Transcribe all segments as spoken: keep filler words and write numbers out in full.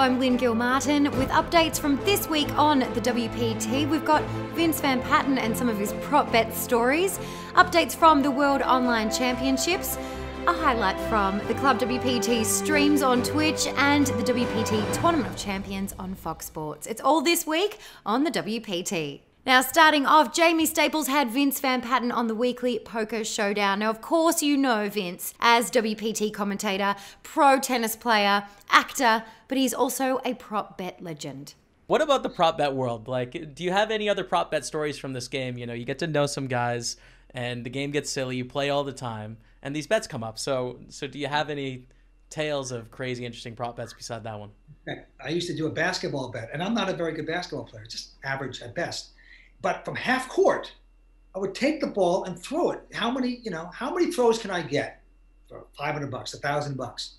I'm Lynn Gilmartin with updates from this week on the W P T. We've got Vince Van Patten and some of his prop bet stories, updates from the World Online Championships, a highlight from the Club W P T streams on Twitch and the W P T Tournament of Champions on Fox Sports. It's all this week on the W P T. Now, starting off, Jamie Staples had Vince Van Patten on the weekly Poker Showdown. Now, of course, you know Vince as W P T commentator, pro tennis player, actor, but he's also a prop bet legend. What about the prop bet world? Like, do you have any other prop bet stories from this game? You know, you get to know some guys and the game gets silly. You play all the time and these bets come up. So, so do you have any tales of crazy, interesting prop bets beside that one? I used to do a basketball bet, and I'm not a very good basketball player, just average at best. But from half court, I would take the ball and throw it. How many, you know, how many throws can I get for five hundred bucks, a thousand bucks?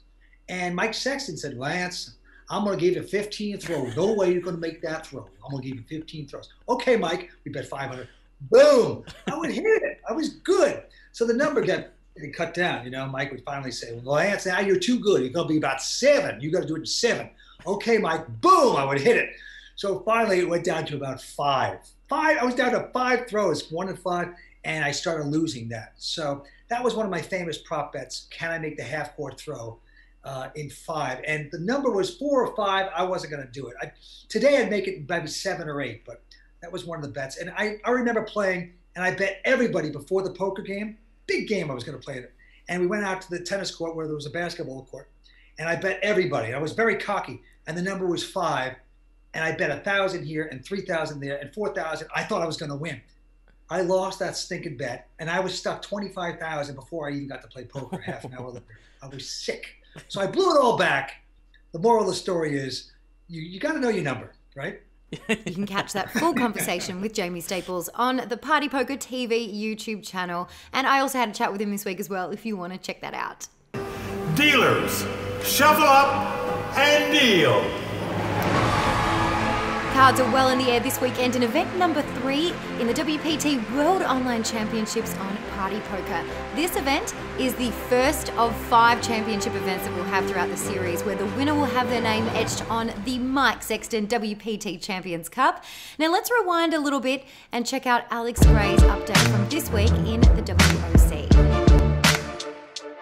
And Mike Sexton said, Lance, I'm going to give you fifteen throws. No way you're going to make that throw. I'm going to give you fifteen throws. Okay, Mike, we bet five hundred. Boom. I would hit it. I was good. So the number got cut down. You know, Mike would finally say, well, Lance, now you're too good. You're going to be about seven. You got to do it in seven. Okay, Mike, boom, I would hit it. So finally it went down to about five. Five, I was down to five throws, one and five, and I started losing that. So that was one of my famous prop bets. Can I make the half court throw uh, in five? And the number was four or five. I wasn't going to do it. I, today I'd make it maybe seven or eight, but that was one of the bets. And I, I remember playing, and I bet everybody before the poker game, big game I was going to play it. And we went out to the tennis court where there was a basketball court, and I bet everybody. I was very cocky, and the number was five. And I bet one thousand here and three thousand there and four thousand. I thought I was going to win. I lost that stinking bet, and I was stuck twenty-five thousand before I even got to play poker half an hour later. I was sick. So I blew it all back. The moral of the story is you, you got to know your number, right? You can catch that full conversation with Jamie Staples on the Party Poker T V YouTube channel. And I also had a chat with him this week as well if you want to check that out. Dealers, shuffle up and deal. Cards are well in the air this weekend in event number three in the W P T World Online Championships on Party Poker. This event is the first of five championship events that we'll have throughout the series, where the winner will have their name etched on the Mike Sexton W P T Champions Cup. Now let's rewind a little bit and check out Alex Gray's update from this week in the W O C.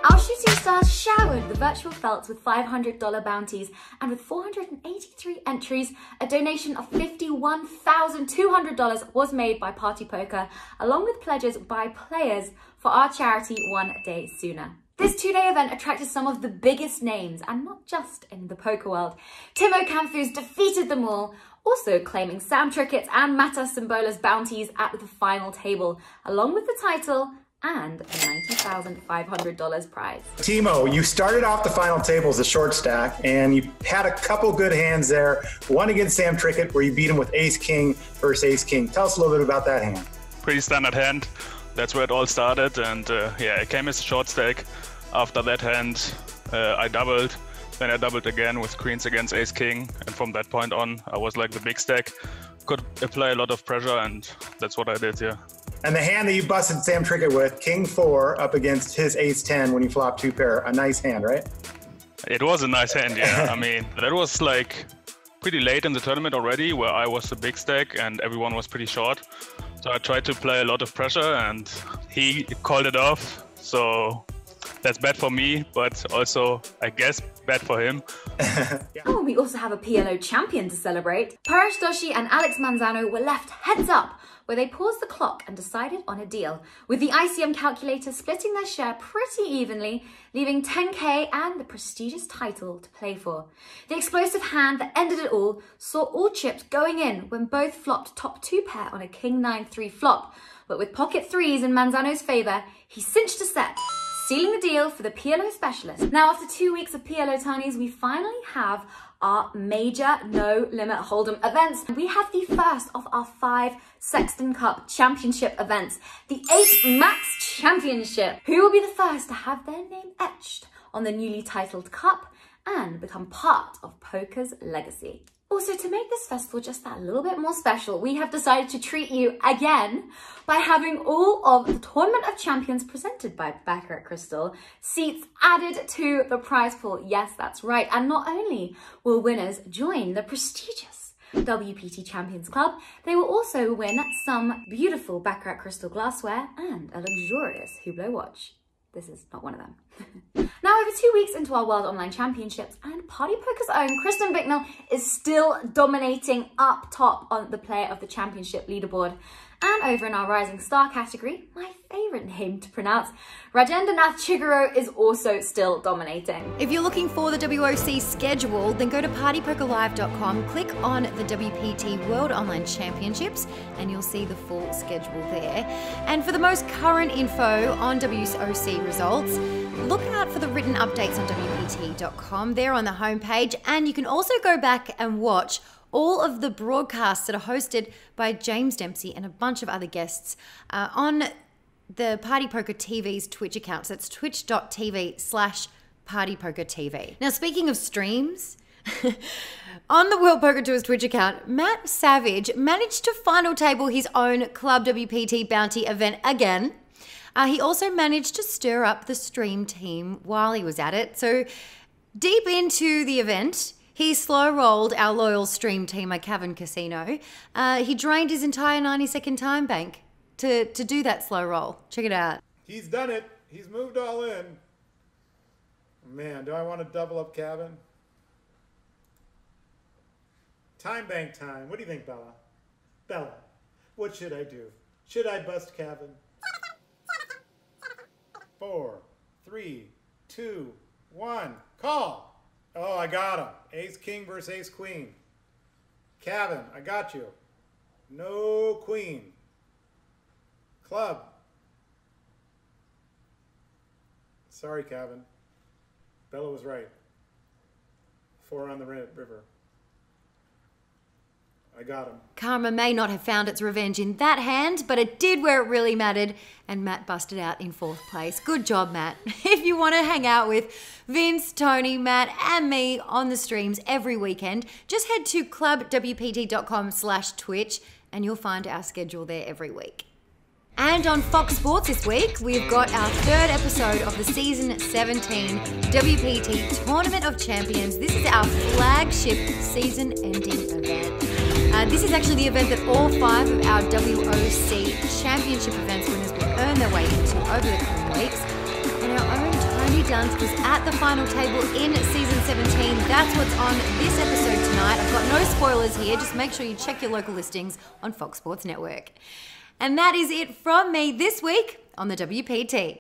Our shooting stars showered the virtual felts with five hundred dollar bounties, and with four hundred eighty-three entries, a donation of fifty-one thousand two hundred dollars was made by Party Poker, along with pledges by players for our charity One Day Sooner. This two-day event attracted some of the biggest names, and not just in the poker world. Timo Kanfuz defeated them all, also claiming Sam Trickett's and Mata Simbola's bounties at the final table, along with the title and a ninety thousand five hundred dollar prize. Timo, you started off the final table as a short stack, and you had a couple good hands there. One against Sam Trickett, where you beat him with ace-king versus ace-king. Tell us a little bit about that hand. Pretty standard hand. That's where it all started, and uh, yeah, it came as a short stack. After that hand, uh, I doubled. Then I doubled again with queens against ace-king, and from that point on, I was like the big stack. Could apply a lot of pressure, and that's what I did, yeah. And the hand that you busted Sam Trickett with, king four up against his ace ten when you flopped two pair, a nice hand, right? It was a nice hand, yeah. I mean, that was like pretty late in the tournament already, where I was the big stack and everyone was pretty short. So I tried to play a lot of pressure, and he called it off. So that's bad for me, but also, I guess, bad for him. Oh, we also have a P L O champion to celebrate. Parash Doshi and Alex Manzano were left heads up, where they paused the clock and decided on a deal, with the I C M calculator splitting their share pretty evenly, leaving ten K and the prestigious title to play for. The explosive hand that ended it all saw all chips going in when both flopped top two pair on a king nine three flop, but with pocket threes in Manzano's favour, he cinched a set, sealing the deal for the P L O specialist. Now, after two weeks of P L O tinies, we finally have our major no limit hold'em events. We have the first of our five Sexton Cup championship events, the eighth Max Championship, who will be the first to have their name etched on the newly titled cup and become part of poker's legacy. also, to make this festival just that little bit more special, we have decided to treat you again by having all of the Tournament of Champions presented by Baccarat Crystal seats added to the prize pool. Yes, that's right. And not only will winners join the prestigious W P T Champions Club, they will also win some beautiful Baccarat Crystal glassware and a luxurious Hublot watch. This is not one of them. Now, over two weeks into our World Online Championships, and Party Poker's own Kristen Bicknell is still dominating up top on the player of the championship leaderboard. And over in our Rising Star category, my favorite name to pronounce, Rajendra Nath Chiguro is also still dominating. If you're looking for the W O C schedule, then go to party poker live dot com, click on the W P T World Online Championships, and you'll see the full schedule there. And for the most current info on W O C results, look out for the written updates on W P T dot com. They're on the homepage, and you can also go back and watch all of the broadcasts that are hosted by James Dempsey and a bunch of other guests uh, on the Party Poker T V's Twitch accounts. That's twitch dot t v slash party poker T V. Now, speaking of streams, on the World Poker Tour's Twitch account, Matt Savage managed to final table his own Club W P T bounty event again. Uh, he also managed to stir up the stream team while he was at it. So deep into the event, he slow-rolled our loyal stream teamer, Kevin Casino. Uh, he drained his entire ninety-second time bank to, to do that slow roll. Check it out. He's done it. He's moved all in. Man, do I want to double up Kevin? Time bank time. What do you think, Bella? Bella, what should I do? Should I bust Kevin? Four, three, two, one. Call. Oh, I got him. Ace king versus ace queen. Kevin, I got you. No queen. Club. Sorry, Kevin. Bella was right. Four on the river. I got him. Karma may not have found its revenge in that hand, but it did where it really mattered, and Matt busted out in fourth place. Good job, Matt. If you want to hang out with Vince, Tony, Matt, and me on the streams every weekend, just head to club w p t dot com slash twitch, and you'll find our schedule there every week. And on Fox Sports this week, we've got our third episode of the Season seventeen W P T Tournament of Champions. This is our flagship season-ending event. Uh, this is actually the event that all five of our W O C Championship events winners will earn their way into over the coming weeks. And our own Tony Dunst was at the final table in Season seventeen. That's what's on this episode tonight. I've got no spoilers here. Just make sure you check your local listings on Fox Sports Network. And that is it from me this week on the W P T.